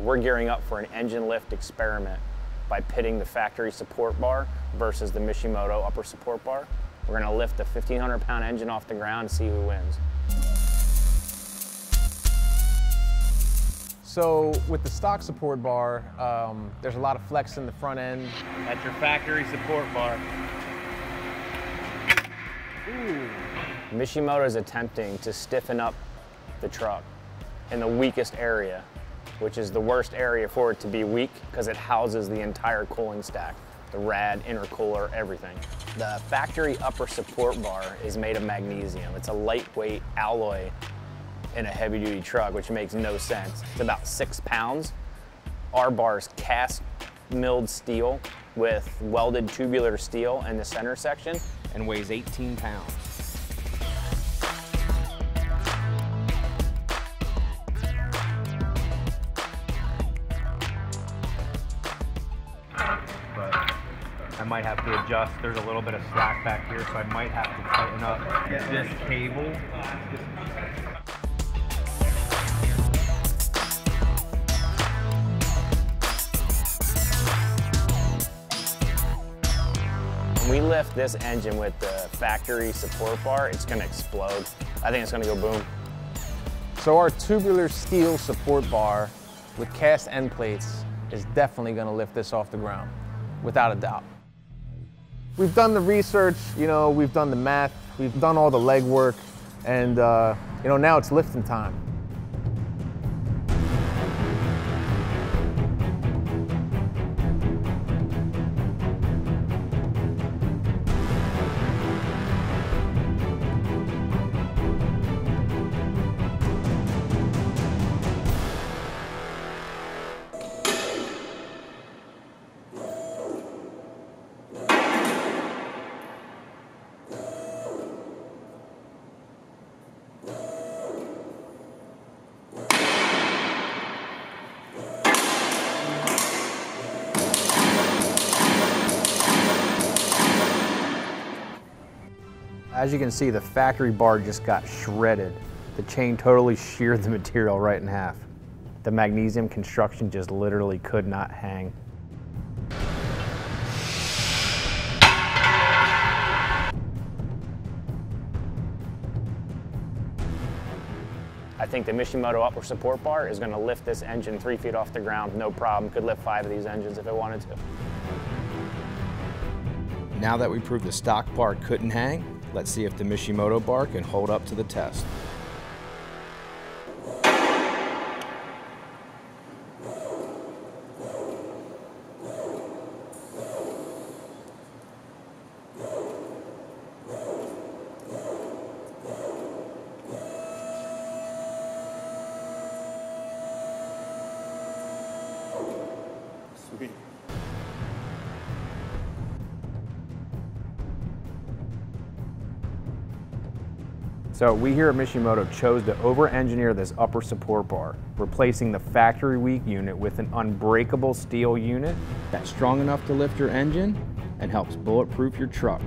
We're gearing up for an engine lift experiment by pitting the factory support bar versus the Mishimoto upper support bar. We're going to lift the 1,500-pound engine off the ground and see who wins. So with the stock support bar, there's a lot of flex in the front end. That's your factory support bar. Ooh. Mishimoto is attempting to stiffen up the truck in the weakest area, which is the worst area for it to be weak because it houses the entire cooling stack, the rad, intercooler, everything. The factory upper support bar is made of magnesium. It's a lightweight alloy in a heavy duty truck, which makes no sense. It's about 6 pounds. Our bar is cast milled steel with welded tubular steel in the center section. And weighs 18 pounds. I might have to adjust. There's a little bit of slack back here, so I might have to tighten up this cable. When we lift this engine with the factory support bar, it's going to explode. I think it's going to go boom. So our tubular steel support bar with cast end plates is definitely going to lift this off the ground, without a doubt. We've done the research, we've done the math, we've done all the legwork, and now it's lifting time. As you can see, the factory bar just got shredded. The chain totally sheared the material right in half. The magnesium construction just literally could not hang. I think the Mishimoto upper support bar is going to lift this engine 3 feet off the ground, no problem. Could lift 5 of these engines if it wanted to. Now that we proved the stock bar couldn't hang, let's see if the Mishimoto bar can hold up to the test. Sweet. So we here at Mishimoto chose to over-engineer this upper support bar, replacing the factory weak unit with an unbreakable steel unit that's strong enough to lift your engine and helps bulletproof your truck.